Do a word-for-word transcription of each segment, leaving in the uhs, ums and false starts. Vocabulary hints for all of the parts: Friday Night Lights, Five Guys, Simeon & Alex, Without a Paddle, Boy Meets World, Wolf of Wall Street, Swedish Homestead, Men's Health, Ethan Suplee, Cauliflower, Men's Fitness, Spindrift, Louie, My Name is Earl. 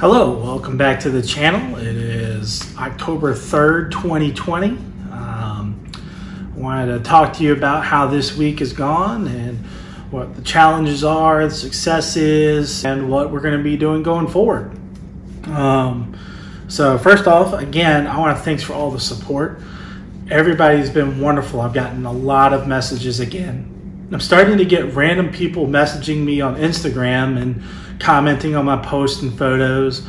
Hello, welcome back to the channel. It is October third, twenty twenty. Um, I wanted to talk to you about how this week has gone and what the challenges are, the successes, and what we're going to be doing going forward. Um, so first off, again, I want to thanks for all the support. Everybody's been wonderful. I've gotten a lot of messages again. I'm starting to get random people messaging me on Instagram and commenting on my posts and photos,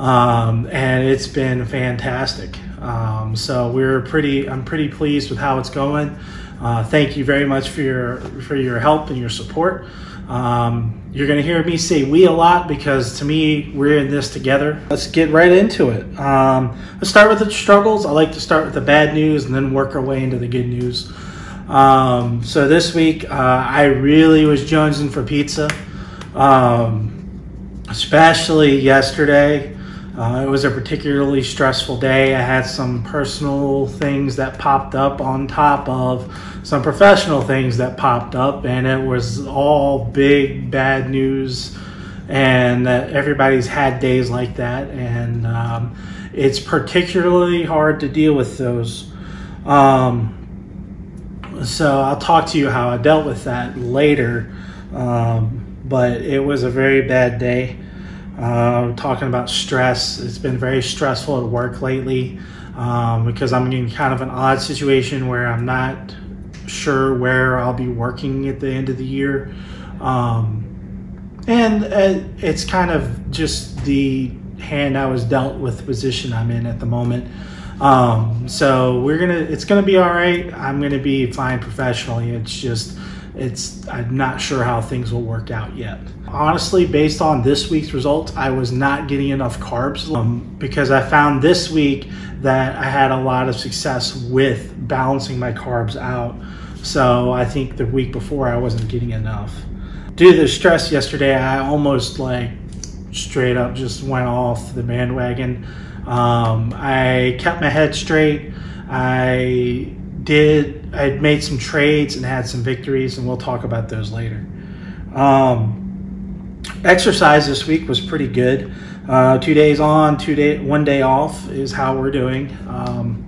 um, and it's been fantastic. Um, so we're pretty. I'm pretty pleased with how it's going. Uh, thank you very much for your for your help and your support. Um, you're going to hear me say "we" a lot because to me, we're in this together. Let's get right into it. Um, let's start with the struggles. I like to start with the bad news and then work our way into the good news. Um, so this week, uh, I really was jonesing for pizza, um, especially yesterday. Uh, it was a particularly stressful day. I had some personal things that popped up on top of some professional things that popped up, and it was all big bad news, and that everybody's had days like that, and um, it's particularly hard to deal with those. Um, So I'll talk to you how I dealt with that later, um, but it was a very bad day. Uh, talking about stress, it's been very stressful at work lately um, because I'm in kind of an odd situation where I'm not sure where I'll be working at the end of the year. Um, and it's kind of just the hand I was dealt with position I'm in at the moment. Um, so we're gonna, it's gonna be all right. I'm gonna be fine professionally. It's just, it's, I'm not sure how things will work out yet. Honestly, based on this week's results, I was not getting enough carbs um, because I found this week that I had a lot of success with balancing my carbs out. So I think the week before I wasn't getting enough. Due to the stress yesterday, I almost like straight up just went off the bandwagon. Um, I kept my head straight. I did, I made some trades and had some victories, and we'll talk about those later. Um, exercise this week was pretty good. Uh, two days on, two day, one day off is how we're doing. Um,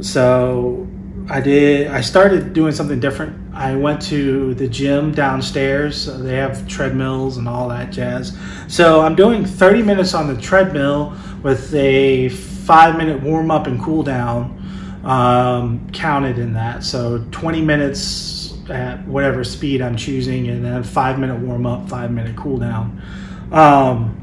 so I did, I started doing something different. I went to the gym downstairs. They have treadmills and all that jazz. So I'm doing thirty minutes on the treadmill with a five minute warm up and cool down um, counted in that. So twenty minutes at whatever speed I'm choosing, and then five minute warm up, five minute cool down. Um,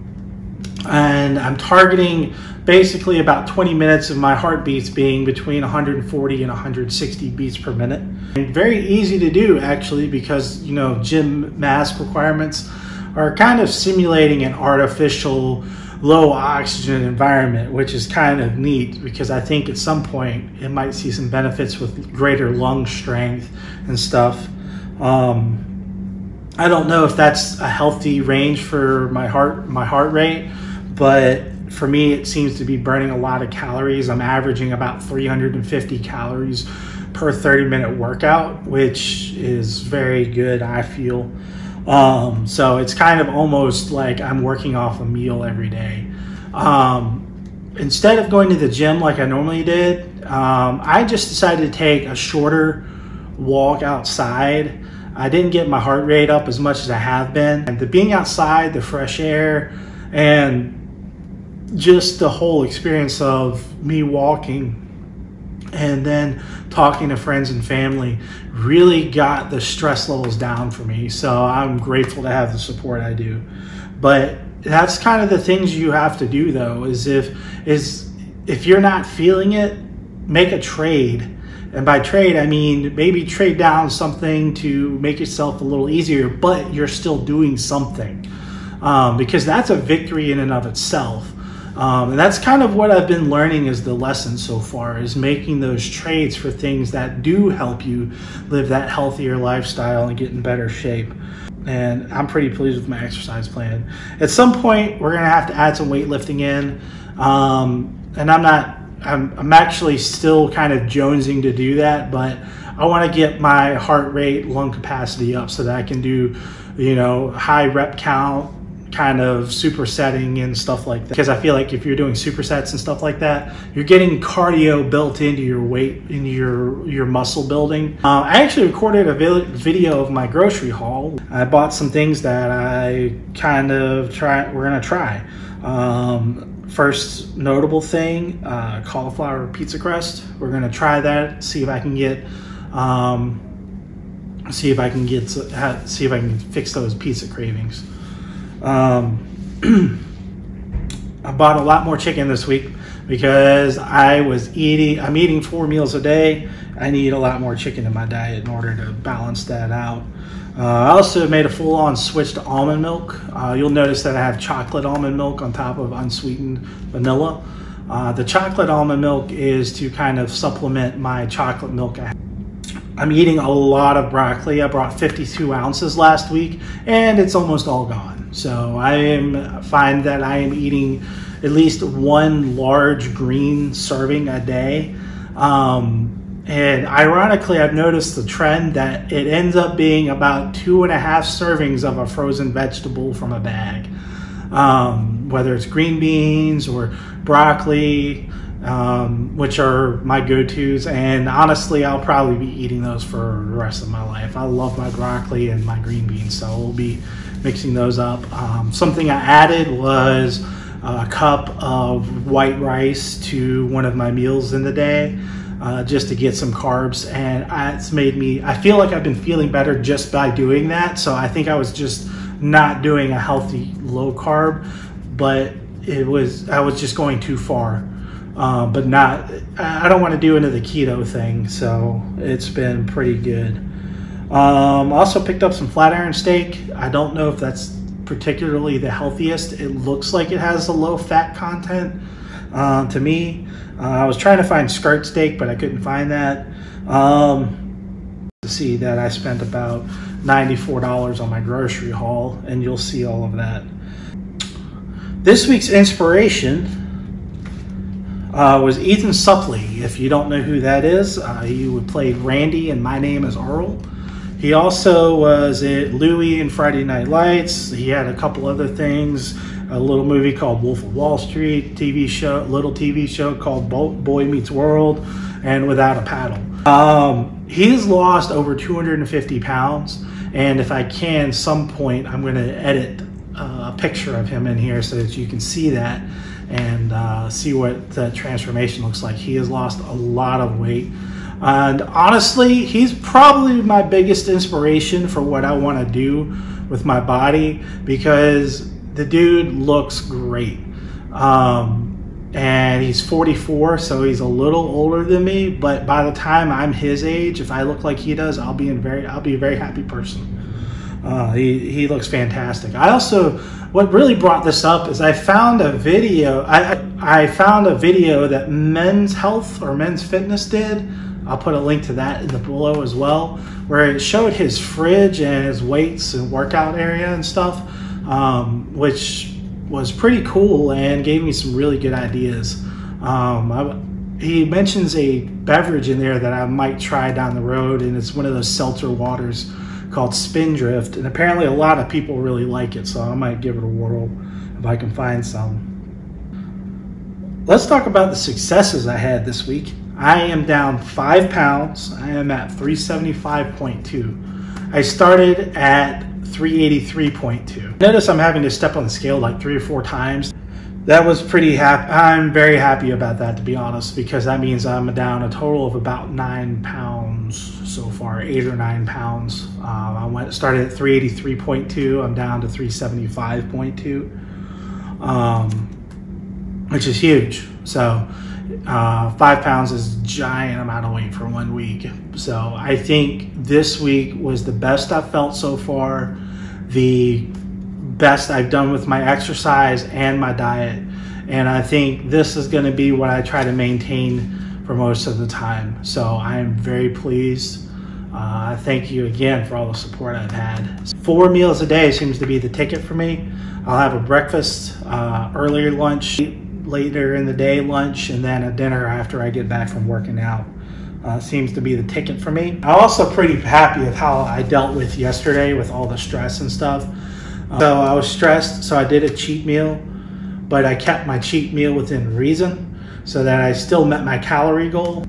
and I'm targeting basically about twenty minutes of my heartbeats being between one hundred forty and one hundred sixty beats per minute. And very easy to do actually, because you know gym mask requirements are kind of simulating an artificial low oxygen environment, which is kind of neat because I think at some point it might see some benefits with greater lung strength and stuff. Um, I don't know if that's a healthy range for my heart, my heart rate, but for me, it seems to be burning a lot of calories. I'm averaging about three hundred fifty calories per thirty minute workout, which is very good, I feel. Um, so it's kind of almost like I'm working off a meal every day. Um, instead of going to the gym like I normally did, um, I just decided to take a shorter walk outside. I didn't get my heart rate up as much as I have been. And the being outside, the fresh air, and just the whole experience of me walking and then talking to friends and family really got the stress levels down for me. So I'm grateful to have the support I do. But that's kind of the things you have to do though, is if, is if you're not feeling it, make a trade. And by trade, I mean maybe trade down something to make yourself a little easier, but you're still doing something, um, because that's a victory in and of itself. Um, and that's kind of what I've been learning is the lesson so far, is making those trades for things that do help you live that healthier lifestyle and get in better shape. And I'm pretty pleased with my exercise plan. At some point, we're going to have to add some weightlifting in. Um, and I'm not, I'm, I'm actually still kind of jonesing to do that, but I want to get my heart rate, lung capacity up so that I can do, you know, high rep count, kind of supersetting and stuff like that. Because I feel like if you're doing supersets and stuff like that, you're getting cardio built into your weight, into your, your muscle building. Uh, I actually recorded a video of my grocery haul. I bought some things that I kind of try, we're gonna try. Um, First notable thing, uh, cauliflower pizza crust. We're gonna try that. See if I can get, um, see if I can get, see if I can fix those pizza cravings. Um, I bought a lot more chicken this week because I was eating. I'm eating four meals a day. I need a lot more chicken in my diet in order to balance that out. Uh, I also made a full-on switch to almond milk. Uh, you'll notice that I have chocolate almond milk on top of unsweetened vanilla. Uh, the chocolate almond milk is to kind of supplement my chocolate milk. I'm eating a lot of broccoli. I brought fifty-two ounces last week, and it's almost all gone. So I am find that I am eating at least one large green serving a day. Um, And ironically, I've noticed the trend that it ends up being about two and a half servings of a frozen vegetable from a bag. Um, whether it's green beans or broccoli, um, which are my go-tos. And honestly, I'll probably be eating those for the rest of my life. I love my broccoli and my green beans, so we'll be mixing those up. Um, something I added was a cup of white rice to one of my meals in the day. Uh, just to get some carbs, and I, it's made me, I feel like I've been feeling better just by doing that. So I think I was just not doing a healthy low carb, but it was, I was just going too far, uh, but not, I don't want to do into the keto thing. So it's been pretty good. Um, also picked up some flat iron steak. I don't know if that's particularly the healthiest. It looks like it has a low fat content. Uh, to me, uh, I was trying to find skirt steak, but I couldn't find that. Um, to see that I spent about ninety-four dollars on my grocery haul, and you'll see all of that. This week's inspiration uh, was Ethan Suplee. If you don't know who that is, uh, he played Randy in My Name is Earl. He also was at Louie in Friday Night Lights. He had a couple other things. A little movie called Wolf of Wall Street, T V show, little T V show called Boy Meets World, and Without a Paddle. Um, he's lost over two hundred fifty pounds, and if I can, some point, I'm going to edit uh, a picture of him in here so that you can see that and uh, see what the transformation looks like. He has lost a lot of weight, and honestly, he's probably my biggest inspiration for what I want to do with my body, because the dude looks great, um, and he's forty-four, so he's a little older than me. But by the time I'm his age, if I look like he does, I'll be in very, I'll be a very happy person. Uh, he he looks fantastic. I also, what really brought this up is I found a video. I I found a video that Men's Health or Men's Fitness did. I'll put a link to that in the below as well, where it showed his fridge and his weights and workout area and stuff. Um, which was pretty cool and gave me some really good ideas. Um, I, he mentions a beverage in there that I might try down the road, and it's one of those seltzer waters called Spindrift, and apparently a lot of people really like it, so I might give it a whirl if I can find some. Let's talk about the successes I had this week. I am down five pounds. I am at three seventy-five point two. I started at three eighty-three point two. Notice I'm having to step on the scale like three or four times. That was pretty happy. I'm very happy about that, to be honest, because that means I'm down a total of about nine pounds so far, eight or nine pounds. Um, I went started at three eighty-three point two. I'm down to three seventy-five point two, um, which is huge. So uh, five pounds is a giant amount of weight for one week. So I think this week was the best I've felt so far, the best I've done with my exercise and my diet. And I think this is going to be what I try to maintain for most of the time. So I am very pleased. Uh, thank you again for all the support I've had. Four meals a day seems to be the ticket for me. I'll have a breakfast, uh, earlier lunch, later in the day lunch, and then a dinner after I get back from working out. Uh, seems to be the ticket for me. I'm also pretty happy with how I dealt with yesterday with all the stress and stuff. So I was stressed, so I did a cheat meal, but I kept my cheat meal within reason so that I still met my calorie goal.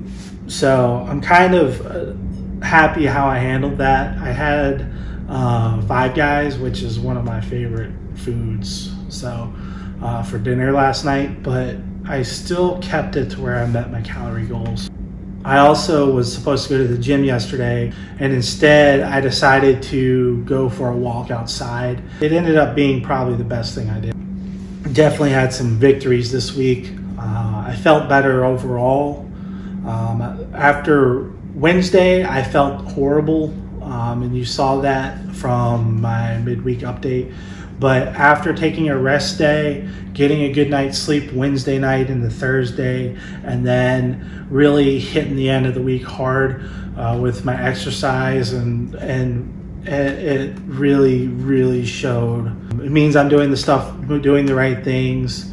So I'm kind of happy how I handled that. I had uh, Five Guys, which is one of my favorite foods, so uh, for dinner last night, but I still kept it to where I met my calorie goals. I also was supposed to go to the gym yesterday, and instead I decided to go for a walk outside. It ended up being probably the best thing I did. Definitely had some victories this week. Uh, I felt better overall. Um, after Wednesday, I felt horrible, um, and you saw that from my midweek update. But after taking a rest day, getting a good night's sleep Wednesday night into Thursday, and then really hitting the end of the week hard uh, with my exercise, and and it really, really showed. It means I'm doing the stuff, doing the right things.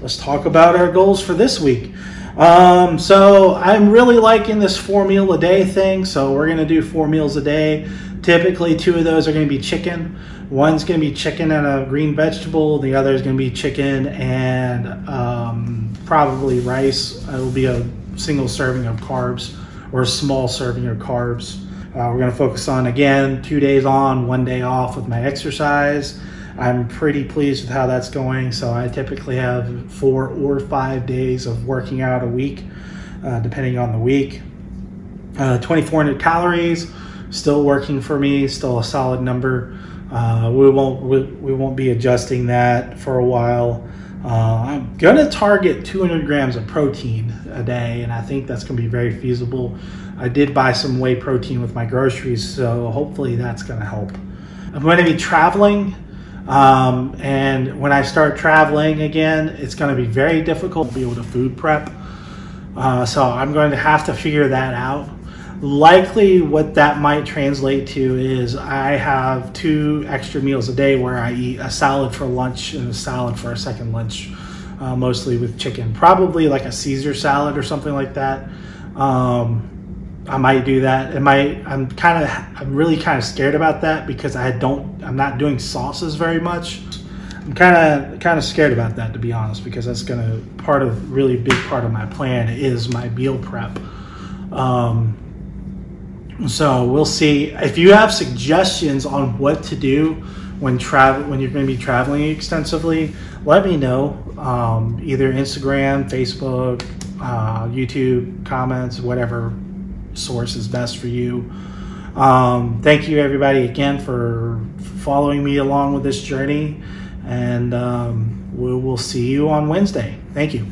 Let's talk about our goals for this week. Um, so I'm really liking this four meal a day thing. So we're gonna do four meals a day. Typically two of those are gonna be chicken. One's gonna be chicken and a green vegetable. The other is gonna be chicken and um, probably rice. It will be a single serving of carbs or a small serving of carbs. Uh, we're gonna focus on, again, two days on, one day off with my exercise. I'm pretty pleased with how that's going. So I typically have four or five days of working out a week, uh, depending on the week. Uh, twenty-four hundred calories, still working for me, still a solid number. Uh, we won't we, we won't be adjusting that for a while. Uh, I'm gonna target two hundred grams of protein a day, and I think that's gonna be very feasible. I did buy some whey protein with my groceries, so hopefully that's gonna help. I'm gonna be traveling. Um, and when I start traveling again, it's going to be very difficult to be able to food prep. Uh, so I'm going to have to figure that out. Likely what that might translate to is I have two extra meals a day where I eat a salad for lunch and a salad for a second lunch, uh, mostly with chicken, probably like a Caesar salad or something like that. Um, I might do that. It might, I'm kind of, I'm really kind of scared about that because I don't, I'm not doing sauces very much. I'm kind of, kind of scared about that, to be honest, because that's going to, part of, really big part of my plan is my meal prep. Um, so we'll see. If you have suggestions on what to do when travel, when you're going to be traveling extensively, let me know. Um, either Instagram, Facebook, uh, YouTube comments, whatever source is best for you. Um, thank you everybody again for following me along with this journey, and um, we will see you on Wednesday. Thank you.